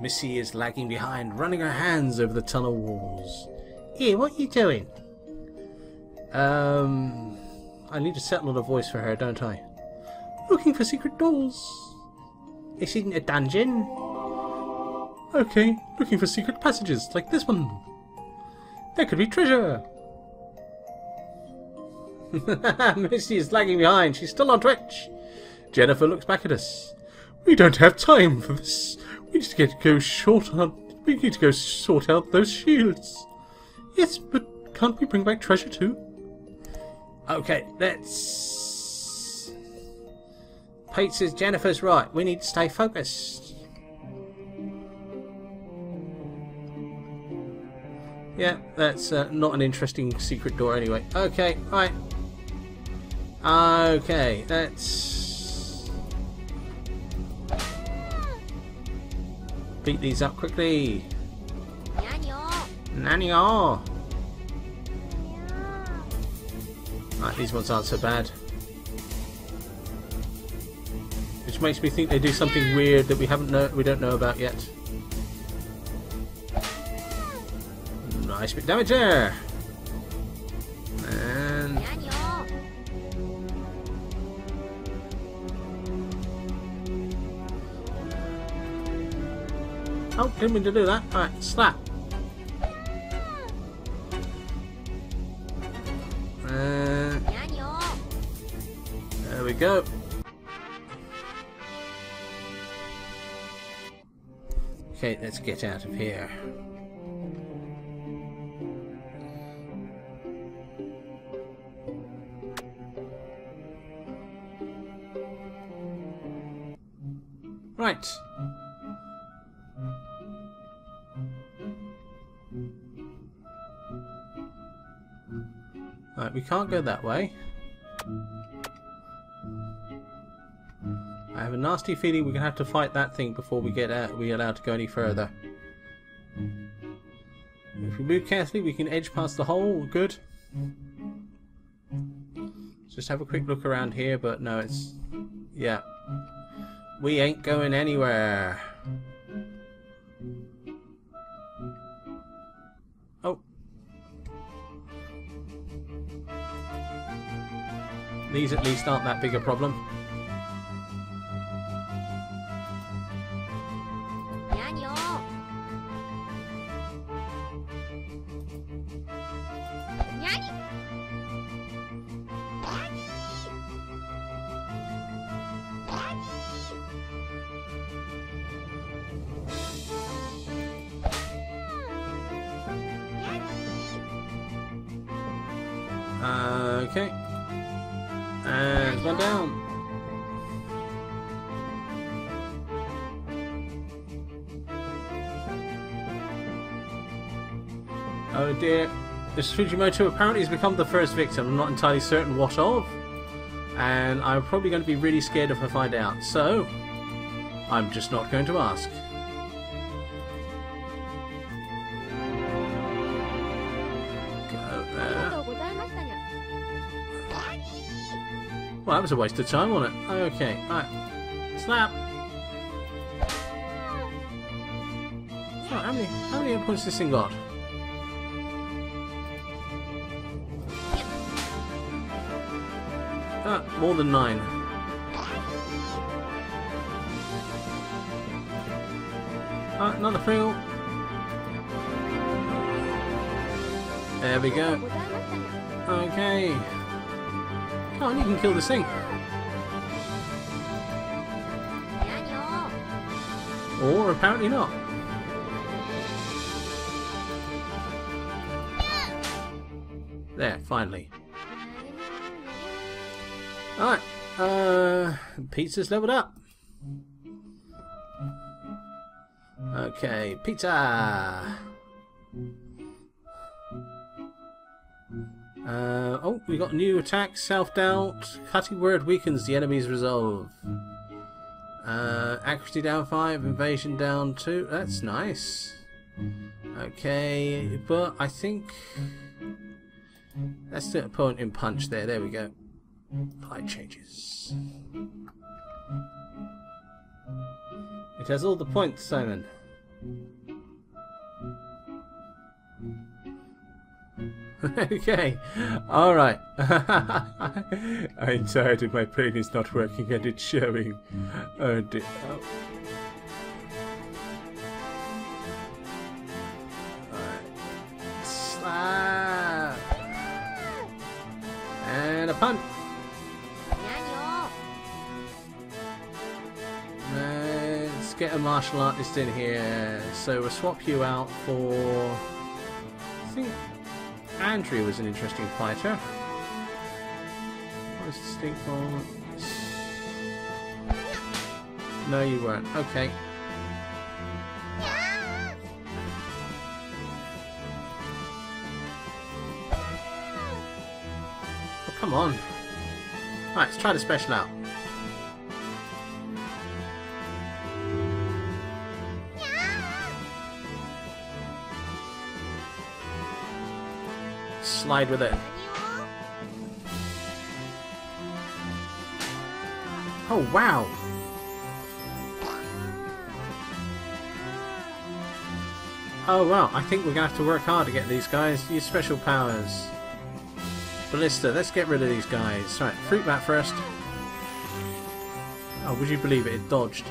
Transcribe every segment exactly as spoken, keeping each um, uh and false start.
Missy is lagging behind, running her hands over the tunnel walls. Hey, what are you doing? Um, I need to settle on a voice for her, don't I? Looking for secret doors. This isn't a dungeon. Okay, looking for secret passages, like this one. There could be treasure. Missy is lagging behind. She's still on Twitch. Jennifer looks back at us. We don't have time for this. We need to get go short on. We need to go sort out those shields. Yes, but can't we bring back treasure too? Okay, let's. Pate says Jennifer's right. We need to stay focused. Yeah, that's uh, not an interesting secret door anyway. Okay, right. Okay, let's beat these up quickly. Nanyo. Right, these ones aren't so bad. Which makes me think they do something weird that we haven't know we don't know about yet. Nice bit of damage there! And... oh, didn't mean to do that. Alright, slap! Uh... There we go. Okay, let's get out of here. Right. Right, we can't go that way. I have a nasty feeling we're gonna have to fight that thing before we get out. We're allowed to go any further. If we move carefully, we can edge past the hole. Good. Just have a quick look around here, but no, it's yeah. We ain't going anywhere. Oh. These at least aren't that big a problem. Okay, and one down. Oh dear, this Fujimoto apparently has become the first victim. I'm not entirely certain what of, and I'm probably going to be really scared if I find out, so I'm just not going to ask. Well, that was a waste of time, wasn't it? Okay, alright. Slap! Oh, how many, how many points this thing got? Ah, more than nine. Ah, another frill. There we go. Okay. Oh, and you can kill this thing. Or apparently not. There, finally. Alright, uh, pizza's leveled up. Okay, pizza! Uh, oh, we got new attack, self-doubt, cutting word weakens the enemy's resolve. Uh, accuracy down five, invasion down two, that's nice. Okay, but I think that's the opponent in punch there, there we go. Apply changes. It has all the points, Simon. Okay, alright. I'm tired and my brain is not working and it's showing. Oh dear. Oh. Alright. Slap! And a punch! Let's get a martial artist in here. So we'll swap you out for... I think Andrew was an interesting fighter. What was the stink for? No, you weren't. Okay. Oh, come on. Alright, let's try the special out. Slide with it. Oh wow! Oh wow, I think we're gonna have to work hard to get these guys. Use special powers. Ballista, let's get rid of these guys. Right, fruit bat first. Oh, would you believe it? It dodged.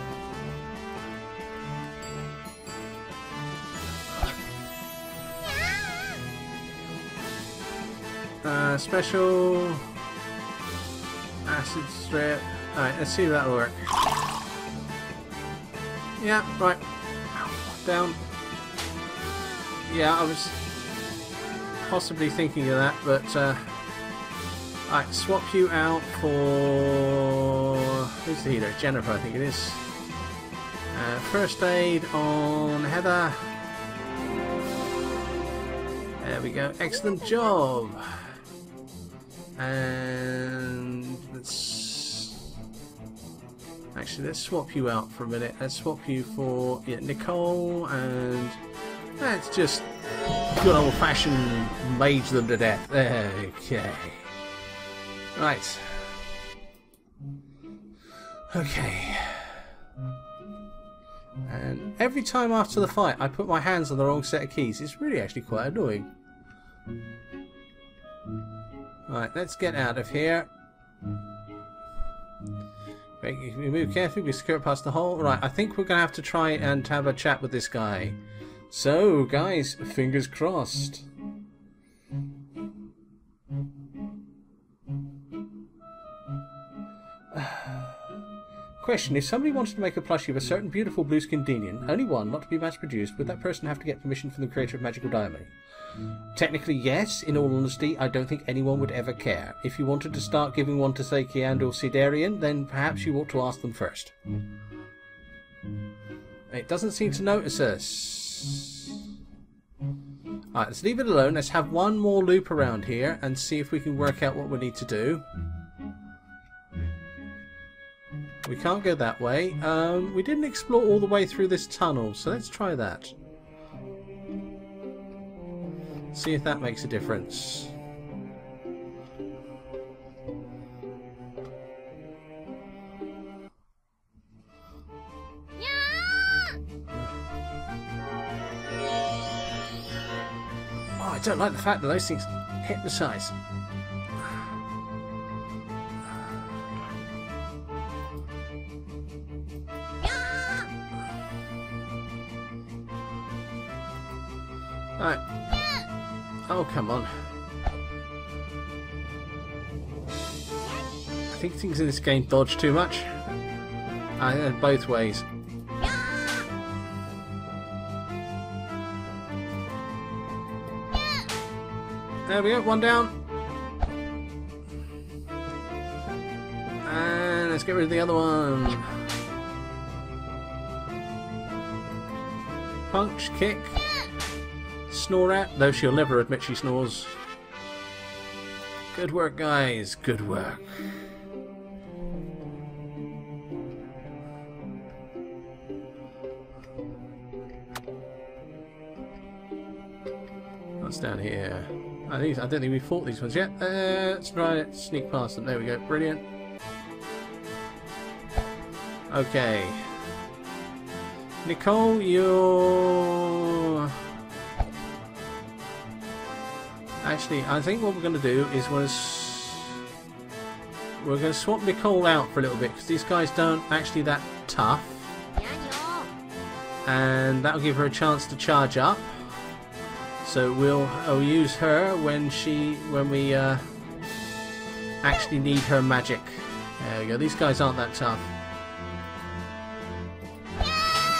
Uh, special acid strip. Alright, let's see if that'll work. Yeah, right. Down. Yeah, I was possibly thinking of that, but uh, alright, swap you out for... who's the healer? Jennifer, I think it is. Uh, first aid on Heather. There we go. Excellent job. And let's actually let's swap you out for a minute. Let's swap you for yeah, Nicole, and let's just good old-fashioned mage them to death. Okay. Right. Okay. And every time after the fight, I put my hands on the wrong set of keys. It's really actually quite annoying. Right, let's get out of here. We move carefully, we skirt past the hole. Right, I think we're going to have to try and have a chat with this guy. So, guys, fingers crossed. Question, if somebody wanted to make a plushie of a certain beautiful blue skinned Damien, only one, not to be mass produced, would that person have to get permission from the creator of Magical Diamond? Technically, yes. In all honesty, I don't think anyone would ever care. If you wanted to start giving one to, say, Keandor Sidarian, then perhaps you ought to ask them first. It doesn't seem to notice us. Alright, let's leave it alone. Let's have one more loop around here and see if we can work out what we need to do. We can't go that way. Um, we didn't explore all the way through this tunnel, so let's try that. See if that makes a difference. Oh, I don't like the fact that those things hypnotize. Alright. Oh, come on. I think things in this game dodge too much. I uh, both ways. There we go, one down. And let's get rid of the other one. Punch, kick. Snore at, though she'll never admit she snores. Good work, guys. Good work. What's down here? I think I don't think we fought these ones yet. Uh, let's try it. Sneak past them. There we go. Brilliant. Okay. Nicole, you're... actually, I think what we're going to do is we're going to, we're going to swap Nicole out for a little bit, because these guys aren't actually that tough. And that'll give her a chance to charge up. So we'll, we'll use her when she, when we uh, actually need her magic. There we go. These guys aren't that tough.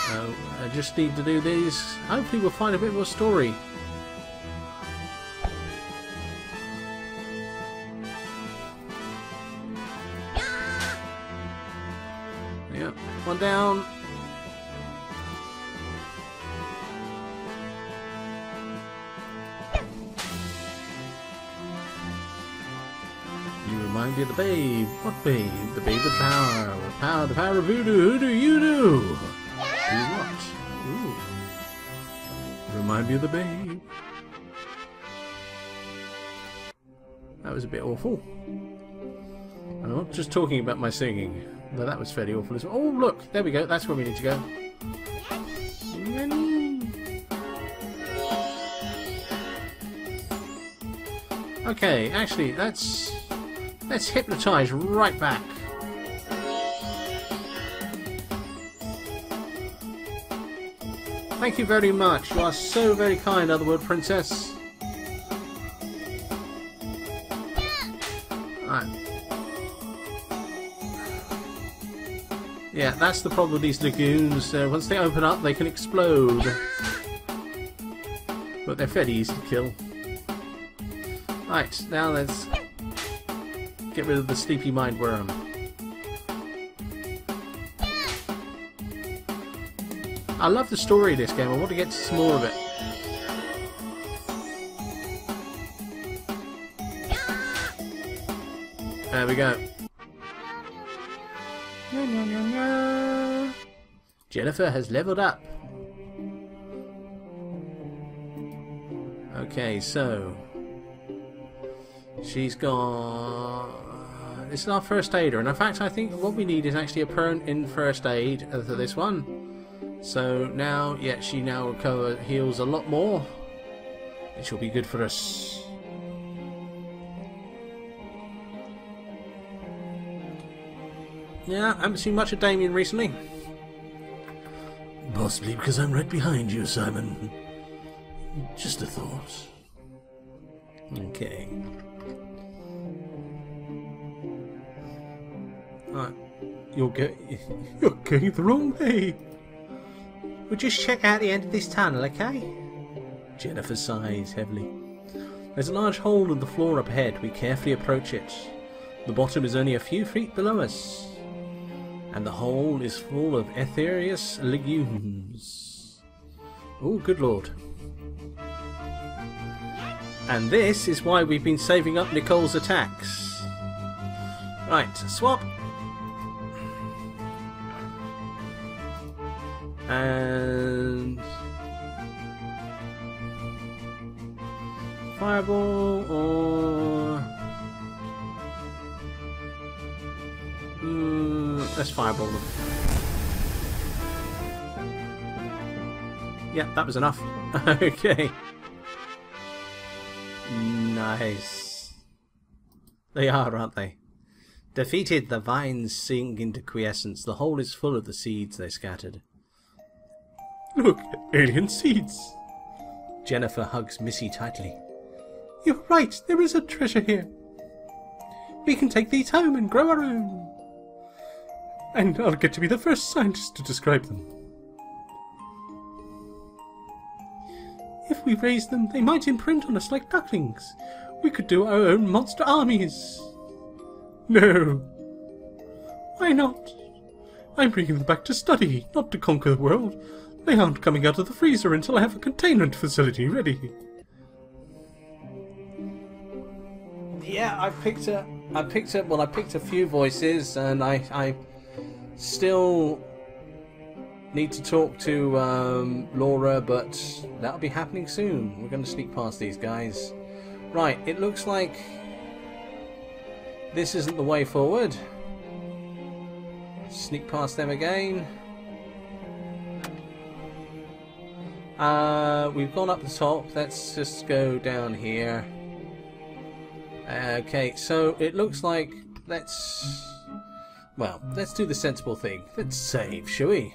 So I just need to do these. Hopefully we'll find a bit more story. Yep, one down. You remind me of the babe. What babe? The babe of power. The power, the power of voodoo. Who do you do? Do what? Ooh. Remind me of the babe. That was a bit awful. I'm not just talking about my singing. No, that was fairly awful as well. Oh, look! There we go. That's where we need to go. Okay, actually, let's... let's hypnotise right back. Thank you very much. You are so very kind, Otherworld Princess. Right. Yeah, that's the problem with these lagoons. Uh, once they open up, they can explode. But they're fairly easy to kill. Right, now let's get rid of the Sleepy Mind Worm. I love the story of this game. I want to get to some more of it. There we go. No, no, no, no. Jennifer has leveled up. Okay, so she's gone. This is our first aider, and in fact, I think what we need is actually a prone in first aid for this one. So now, yeah, she now recover, heals a lot more, which will be good for us. Yeah, I haven't seen much of Damien recently. Possibly because I'm right behind you, Simon. Just a thought. Okay. Alright, you're, go you're going the wrong way. We'll just check out the end of this tunnel, okay? Jennifer sighs heavily. There's a large hole in the floor up ahead. We carefully approach it. The bottom is only a few feet below us. And the hole is full of ethereous legumes. Oh, good lord. And this is why we've been saving up Nicole's attacks. Right, swap. And fireball or mm, let's fireball them. Yeah, that was enough. Okay. Nice. They are, aren't they? Defeated, the vines sink into quiescence. The hole is full of the seeds they scattered. Look, alien seeds! Jennifer hugs Missy tightly. You're right, there is a treasure here. We can take these home and grow our own. And I'll get to be the first scientist to describe them. If we raise them, they might imprint on us like ducklings. We could do our own monster armies. No. Why not? I'm bringing them back to study, not to conquer the world. They aren't coming out of the freezer until I have a containment facility ready. Yeah, I picked up. I picked up. Well, I picked a few voices, and I, I still need to talk to um, Laura, but that'll be happening soon. We're going to sneak past these guys. Right. It looks like this isn't the way forward. Sneak past them again. Uh, we've gone up the top, let's just go down here. Okay, so it looks like let's... Well, let's do the sensible thing. Let's save, shall we?